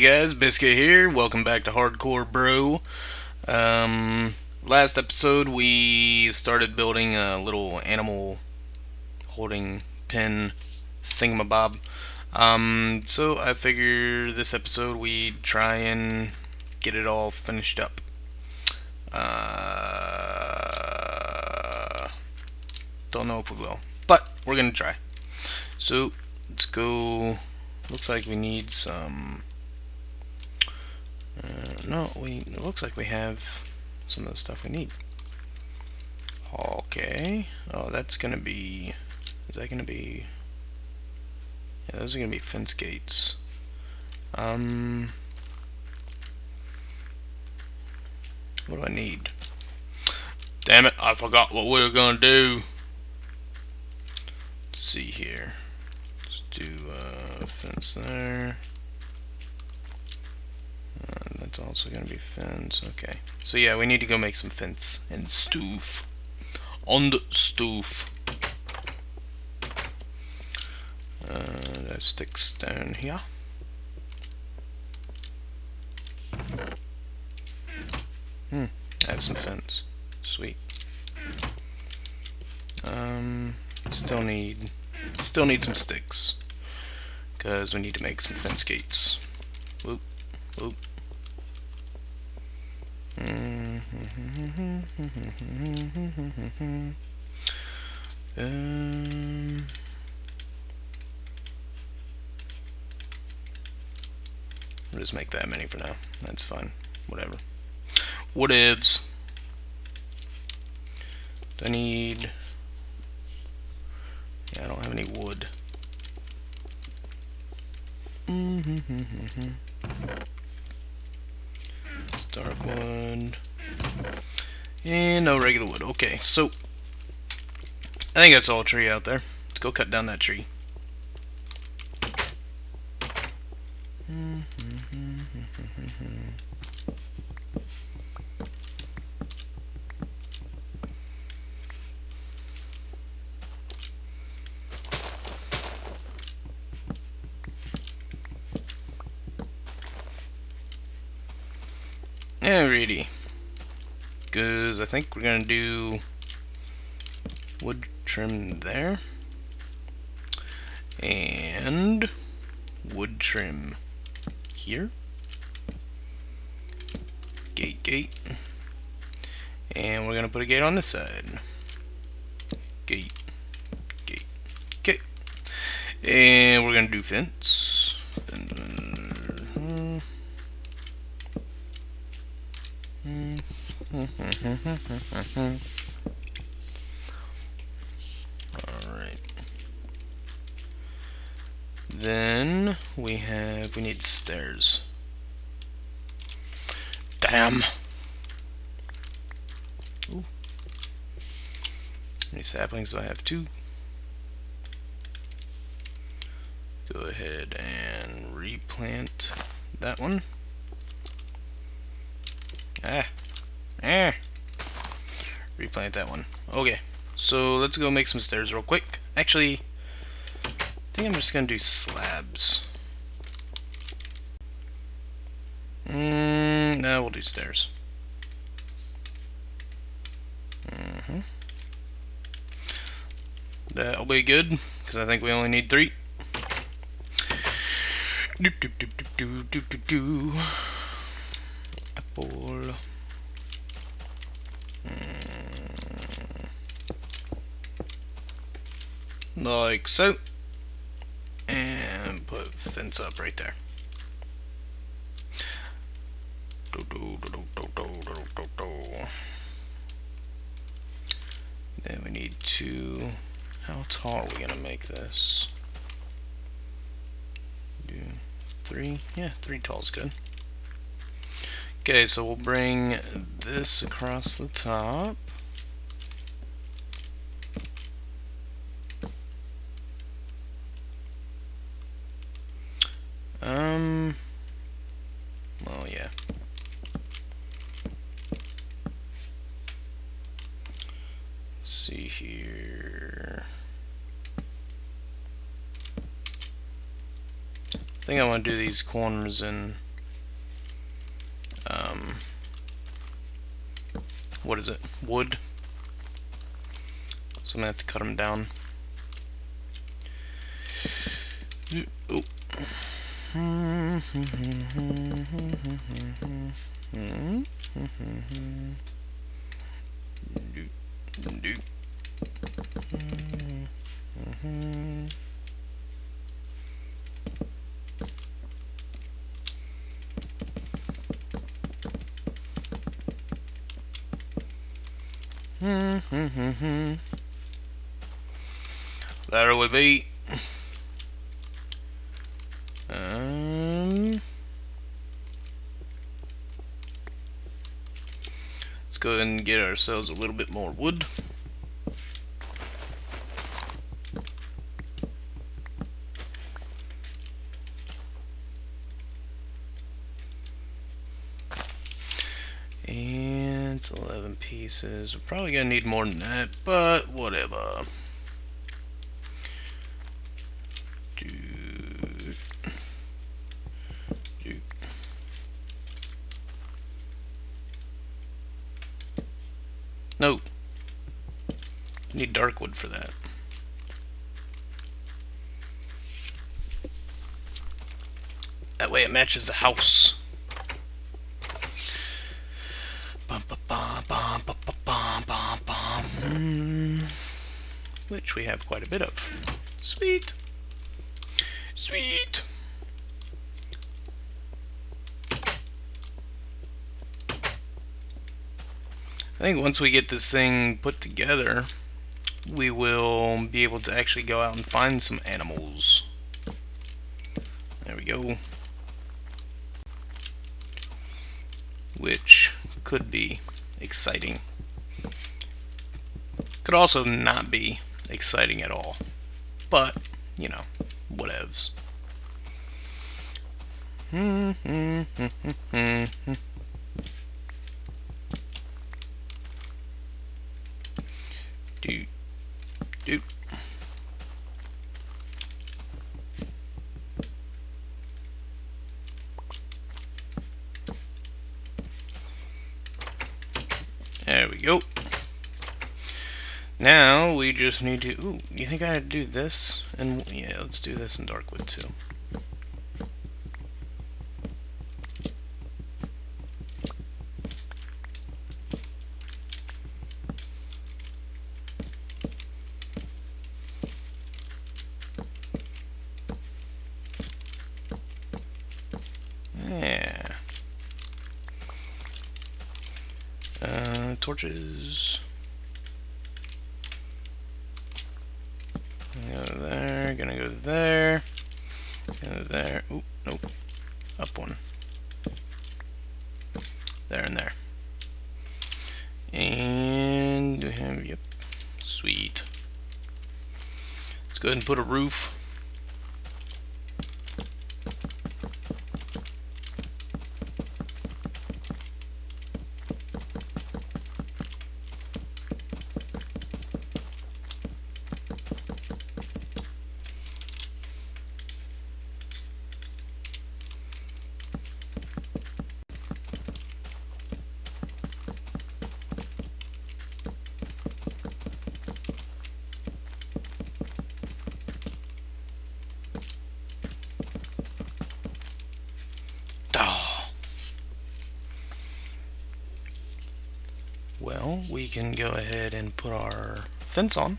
Hey guys, Biscuit here. Welcome back to Hardcore Bro. Last episode we started building a little animal holding pen thingamabob. So I figure this episode we try and get it all finished up. Don't know if we will, but we're gonna try. So let's go. Looks like we need some. It looks like we have some of the stuff we need. Okay. Oh, that's gonna be. Is that gonna be? Yeah, those are gonna be fence gates. What do I need? Damn it! I forgot what we were gonna do. Let's see here. Let's do fence there. That's also going to be fence. Okay. So yeah, we need to go make some fence and stoof. On the stoof. That sticks down here. I have some fence. Sweet. Still need some sticks. Because we need to make some fence gates. Whoop. Whoop. We'll just make that many for now. That's fine. Whatever. Whatevs. I need. Yeah, I don't have any wood. Dark wood and no regular wood. Okay, so I think that's all tree out there. Let's go cut down that tree. Alrighty, because I think we're gonna do wood trim there and wood trim here, gate, and we're gonna put a gate on this side, gate, and we're gonna do fence. Alright. Then we need stairs. Damn. Ooh. How many saplings do I have? 2. Go ahead and replant that one. Replant that one. Okay, so let's go make some stairs real quick. Actually, I think I'm just gonna do slabs. No, we'll do stairs. That'll be good, because I think we only need 3. Apple. Like so, and put fence up right there. Then we need to. How tall are we gonna make this? Do 3. Yeah, 3 tall is good. Okay, so we'll bring this across the top. Well, yeah. Let's see here. I think I want to do these corners in what is it? Wood. So I'm gonna have to cut them down. Oh. There we be. Let's go and get ourselves a little bit more wood. And it's 11 pieces. We're probably gonna need more than that, but whatever. No, need dark wood for that. That way it matches the house. Which we have quite a bit of. Sweet. Sweet. I think once we get this thing put together, we will be able to actually go out and find some animals. There we go. Which could be exciting. Could also not be exciting at all. But, you know, whatevs. Dude. There we go. Now we just need to. Ooh, you think I had to do this? And yeah, let's do this in darkwood too. Torches. Gonna go there, gonna go there, gonna go there. Oop, nope. Up one. There and there. And do we have, yep. Sweet. Let's go ahead and put a roof. Well, we can go ahead and put our fence on.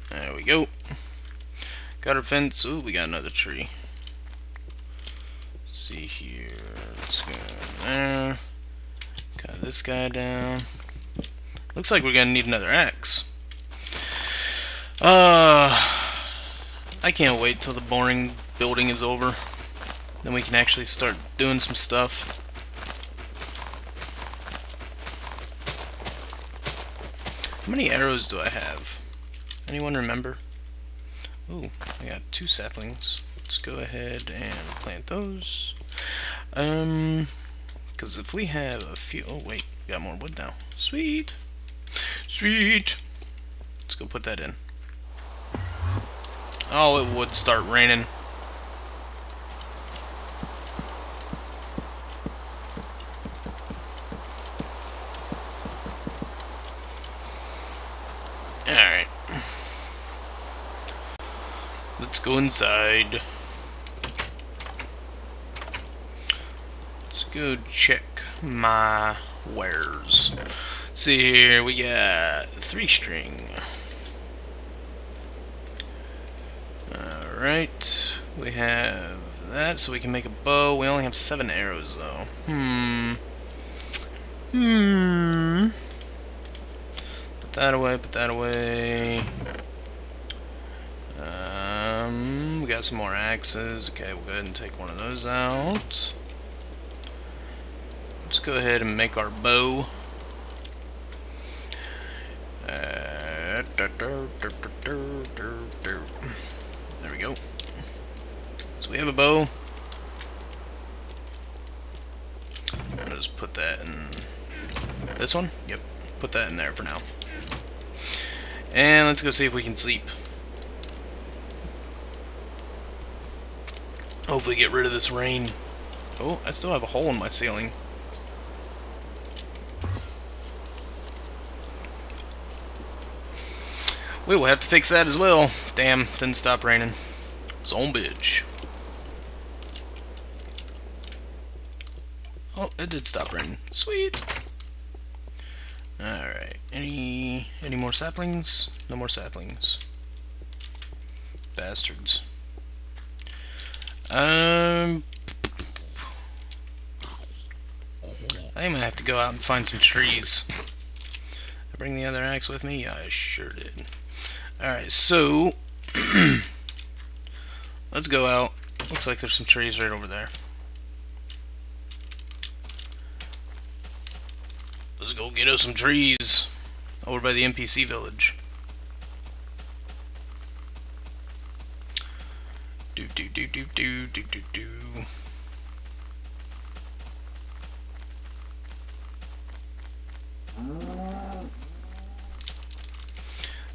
There we go. Got our fence. Ooh, we got another tree. See here, let's go there, cut this guy down. Looks like we're gonna need another axe. I can't wait till the boring building is over, then we can actually start doing some stuff. How many arrows do I have? Anyone remember? Ooh, I got 2 saplings. Let's go ahead and plant those. Because if we have a few... Oh, wait. We got more wood now. Sweet! Sweet! Let's go put that in. Oh, it would start raining. Alright. Let's go inside. Let's go check my wares. See here, we got 3 string. Alright, we have that, so we can make a bow. We only have 7 arrows, though. Put that away, put that away. We got some more axes. Okay, we'll go ahead and take one of those out. Let's go ahead and make our bow. There we go. So we have a bow. I'll just put that in this one. Yep, put that in there for now. And let's go see if we can sleep. Hopefully get rid of this rain. Oh, I still have a hole in my ceiling. We will have to fix that as well. Damn, didn't stop raining. Zone bitch. Oh, it did stop raining. Sweet. Alright. Any more saplings? No more saplings. Bastards. I think I have to go out and find some trees. Did I bring the other axe with me? Yeah, I sure did. Alright, so, let's go out. Looks like there's some trees right over there. Let's go get us some trees over by the NPC village.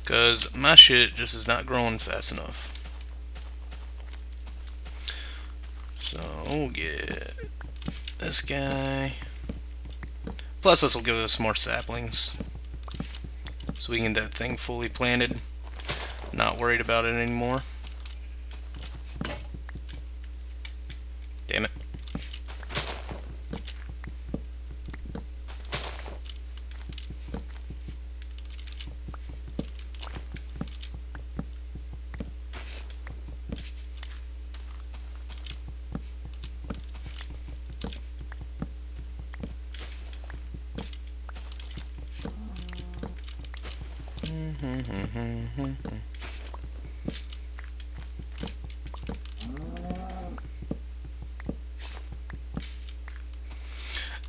Because my shit just is not growing fast enough. So we'll get this guy. Plus this will give us more saplings. So we can get that thing fully planted. Not worried about it anymore. Damn it.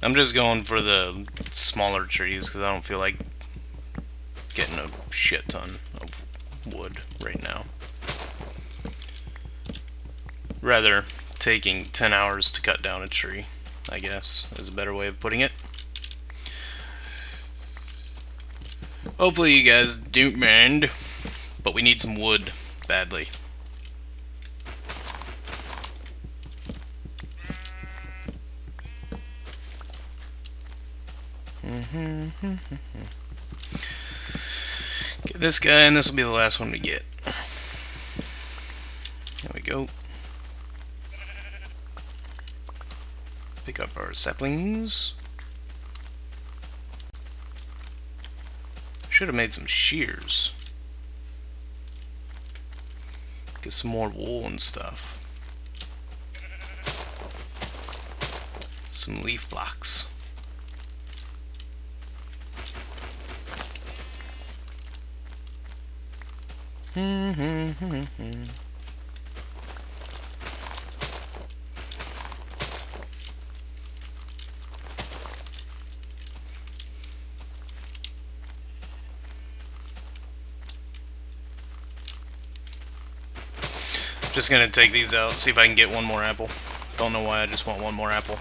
I'm just going for the smaller trees because I don't feel like getting a shit ton of wood right now. Rather taking 10 hours to cut down a tree, I guess, is a better way of putting it. Hopefully you guys don't mind, but we need some wood badly. Get this guy, and this will be the last one we get. There we go. Pick up our saplings. Should have made some shears. Get some more wool and stuff. Some leaf blocks. Just gonna take these out, see if I can get one more apple. Don't know why, I just want one more apple.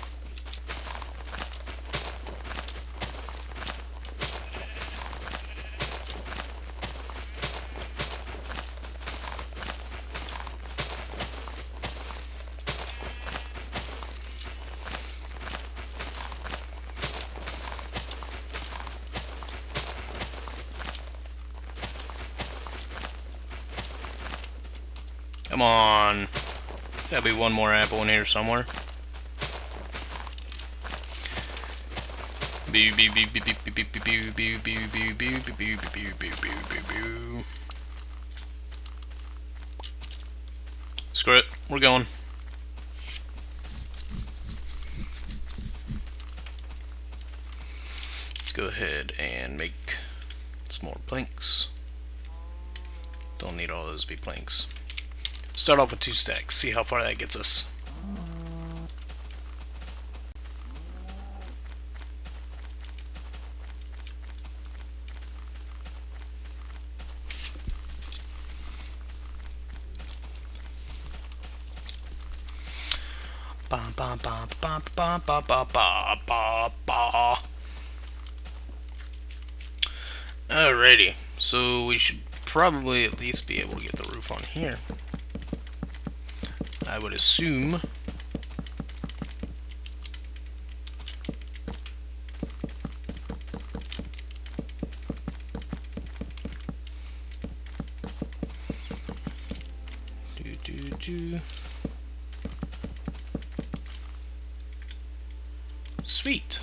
Come on. Gotta be one more apple in here somewhere. Screw it. We're going. Let's go ahead and make some more planks. Don't need all those to be planks. Start off with 2 stacks, see how far that gets us. Ba ba ba ba ba ba ba ba ba ba. Alrighty, so we should probably at least be able to get the roof on here. I would assume. Sweet.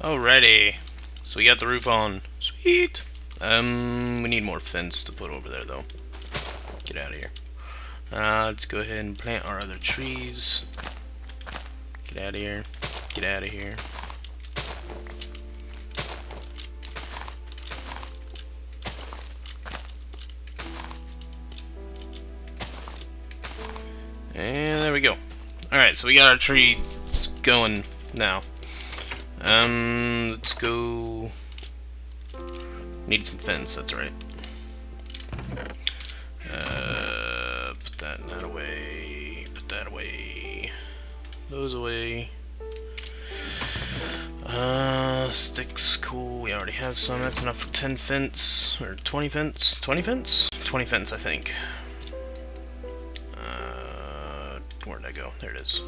Alrighty. So we got the roof on. Sweet. We need more fence to put over there, though. Get out of here. Let's go ahead and plant our other trees. Get out of here. Get out of here. And there we go. Alright, so we got our trees going now. Let's go... Need some fence, that's right. Put that and that away. Put that away. Those away. Sticks, cool. We already have some. That's enough for 10 fence. Or 20 fence? 20 fence? 20 fence, I think. Where'd I go? There it is.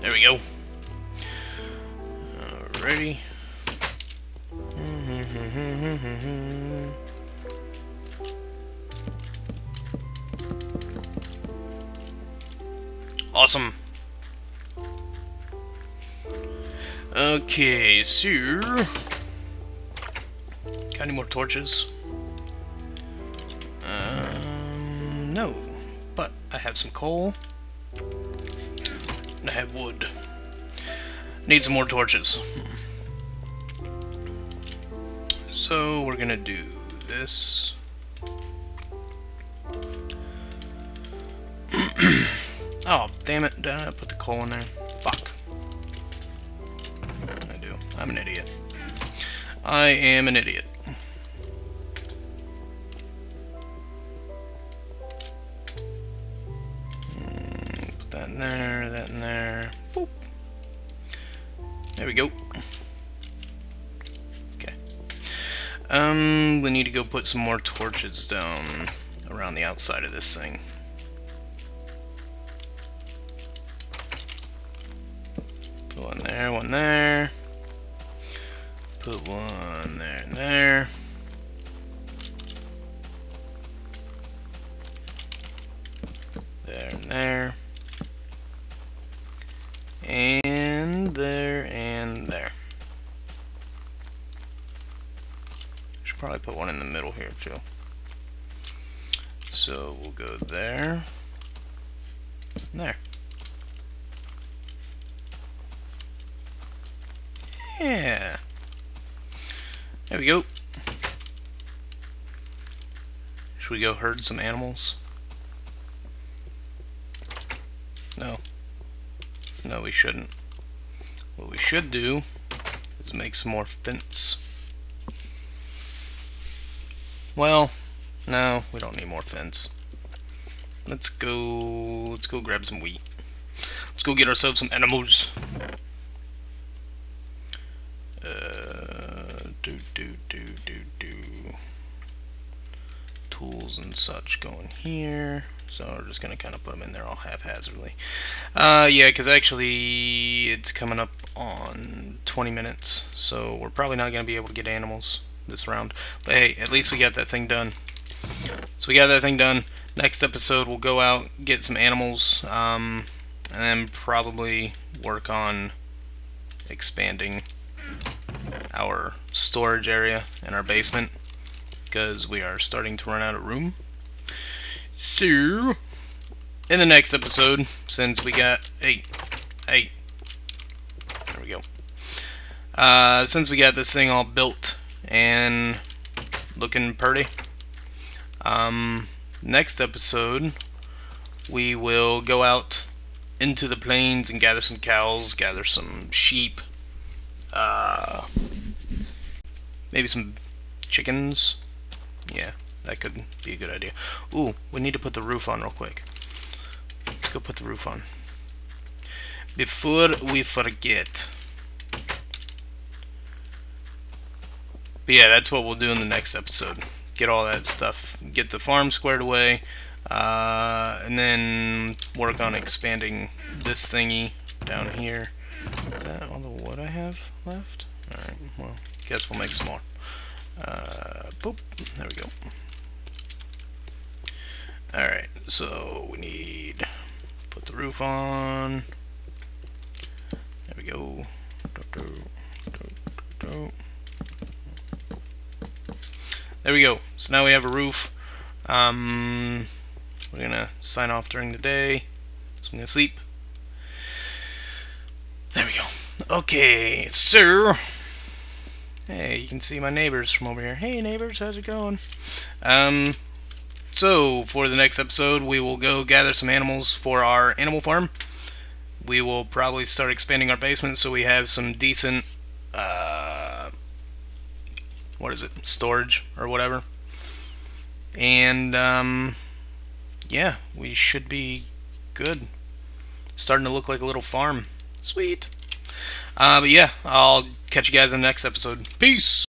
There we go. Alrighty. Awesome. Okay, so... Got any more torches? No. But I have some coal. I have wood. Need some more torches. So we're gonna do this. Oh, damn it. Did I put the coal in there? Fuck. I do. I'm an idiot. I am an idiot. Put that in there, that in there. Boop. There we go. Okay. We need to go put some more torches down around the outside of this thing. Put one there, one there. Put one there and there. There and there. And there, and there. Should probably put one in the middle here, too. So we'll go there. And there. Yeah. There we go. Should we go herd some animals? No. No, we shouldn't. What we should do is make some more fence. Well, no, we don't need more fence. Let's go grab some wheat. Let's go get ourselves some animals. Tools and such going here. So we're just going to kind of put them in there all haphazardly. Yeah, because actually it's coming up on 20 minutes, so we're probably not going to be able to get animals this round. But hey, at least we got that thing done. So we got that thing done. Next episode, we'll go out, get some animals, and then probably work on expanding our storage area in our basement, because we are starting to run out of room. So, in the next episode, since we got there we go. Since we got this thing all built and looking pretty, next episode we will go out into the plains and gather some cows, gather some sheep, maybe some chickens. Yeah, that could be a good idea. Ooh, we need to put the roof on real quick. Let's go put the roof on before we forget. But yeah, that's what we'll do in the next episode. Get all that stuff, get the farm squared away, and then work on expanding this thingy down here. Is that all the wood I have left? Alright, well, guess we'll make some more. Boop, there we go. Alright, so we need put the roof on. There we go. There we go. So now we have a roof. We're going to sign off during the day. So I'm going to sleep. There we go. Okay, so... Hey, you can see my neighbors from over here. Hey, neighbors, how's it going? So, for the next episode, we will go gather some animals for our animal farm. We will probably start expanding our basement so we have some decent... what is it, storage or whatever, and yeah, we should be good, starting to look like a little farm. Sweet. But yeah, I'll catch you guys in the next episode. Peace.